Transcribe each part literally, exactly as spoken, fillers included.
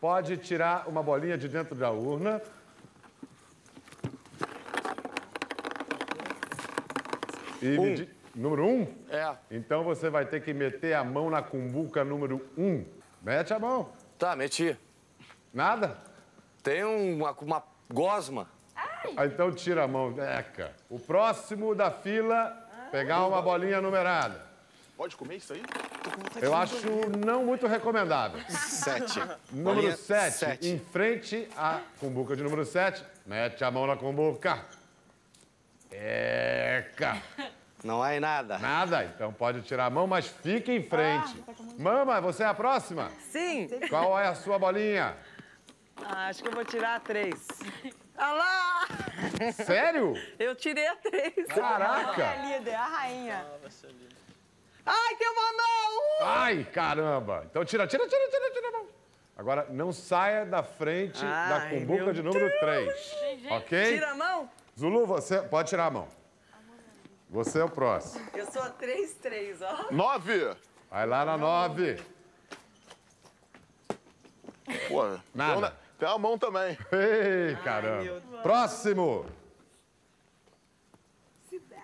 pode tirar uma bolinha de dentro da urna. E um. medir... Número um? É. Então você vai ter que meter a mão na cumbuca número um. Mete a mão. Tá, meti. Nada? Tem uma, uma gosma. Ai. Então tira a mão. Eca. O próximo da fila, ai, pegar uma bolinha numerada. Pode comer isso aí? Eu acho não muito recomendável. Sete. Número sete. sete. Em frente à cumbuca de número sete, mete a mão na cumbuca. Eca. Não há nada. Nada? Então pode tirar a mão, mas fique em frente. Ah, tá muito... Mama, você é a próxima? Sim. Qual é a sua bolinha? Ah, acho que eu vou tirar a três. Olha lá! Sério? Eu tirei a três. Caraca! Ela é a líder, a rainha. Ai, tem uma mão! Uh! Ai, caramba! Então tira, tira, tira, tira, tira a mão. Agora, não saia da frente ai, da cumbuca de número Deus. três. Ok? Tira a mão? Zulu, você pode tirar a mão. Você é o próximo. Eu sou a três, três, ó. nove! Vai lá na nove. Pô, nada. Tem a mão também. Ei, caramba. Ai, próximo. Cida.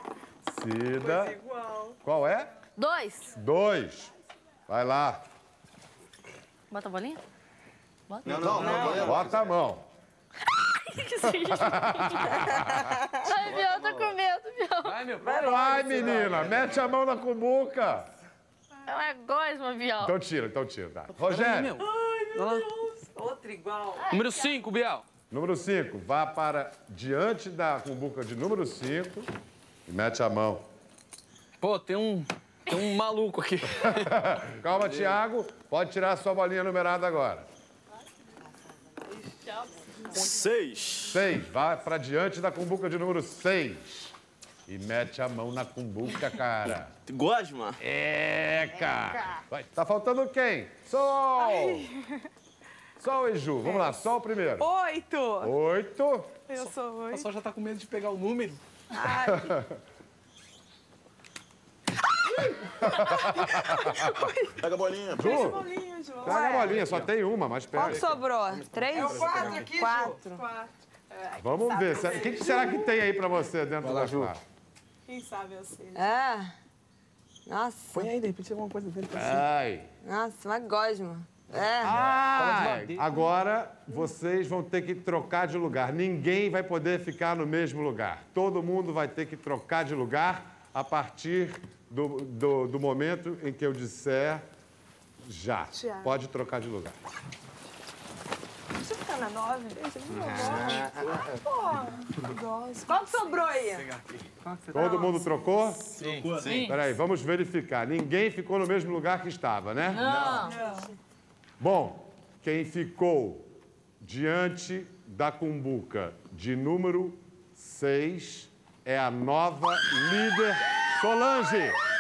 Cida. Igual. Qual é? Dois. Dois. Vai lá. Bota a bolinha? Bota. Não, não, não, não. Bota a mão. Ai, Bial, tô com medo, Bial. Vai, meu pai. Vai, menina, mete a mão na cumbuca. Não é gosma, Bial. Então tira, então tira. Tá. Rogério. Ai, meu Deus. Outra igual. Número cinco, Bial. Número cinco. Vá para diante da cumbuca de número cinco e mete a mão. Pô, tem um, tem um maluco aqui. Calma, Thiago. Pode tirar a sua bolinha numerada agora. Seis. Seis. Vá pra diante da cumbuca de número seis. E mete a mão na cumbuca, cara. Gosma? É, cara. Vai. Tá faltando quem? Sol. Ai. Sol e Ju. Vamos lá, Sol primeiro. Oito. Oito. Eu sou oito. O Sol já tá com medo de pegar o número. Ai. Pega a bolinha. Pega a bolinha, João. Pega a bolinha, só tem uma, mas pega. Qual sobrou? Três? É o quatro aqui, quatro. quatro. É, vamos ver. O que, que será que tem aí pra você dentro da João? Quem sabe eu sei. Ah. Nossa. Põe aí, de repente alguma coisa dentro pra você. Ai. Nossa, uma gosma. É. Ah, agora vocês vão ter que trocar de lugar. Ninguém vai poder ficar no mesmo lugar. Todo mundo vai ter que trocar de lugar a partir do, do, do momento em que eu disser já. já. Pode trocar de lugar. Deixa eu ficar na nove, deixa eu ficar na nove. Qual que sobrou aí? Todo mundo trocou? Sim. Trocou, sim. Peraí, vamos verificar. Ninguém ficou no mesmo lugar que estava, né? Não. Não. Bom, quem ficou diante da cumbuca de número seis... é a nova líder Solange.